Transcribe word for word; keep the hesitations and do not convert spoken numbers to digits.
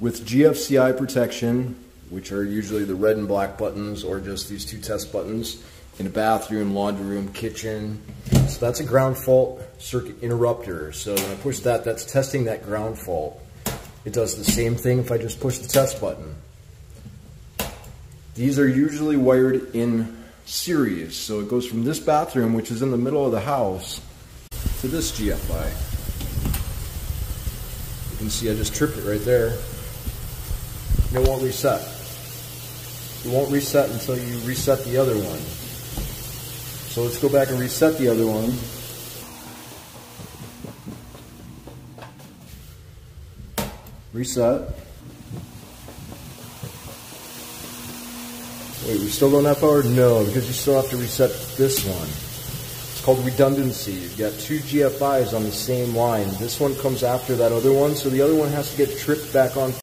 With G F C I protection, which are usually the red and black buttons or just these two test buttons in a bathroom, laundry room, kitchen. So that's a ground fault circuit interrupter. So when I push that, that's testing that ground fault. It does the same thing if I just push the test button. These are usually wired in series. So it goes from this bathroom, which is in the middle of the house, to this G F I. You can see I just tripped it right there. And it won't reset. It won't reset until you reset the other one. So let's go back and reset the other one. Reset. Wait, we still don't have power? No, because you still have to reset this one. It's called redundancy. You've got two G F Is on the same line. This one comes after that other one, so the other one has to get tripped back on.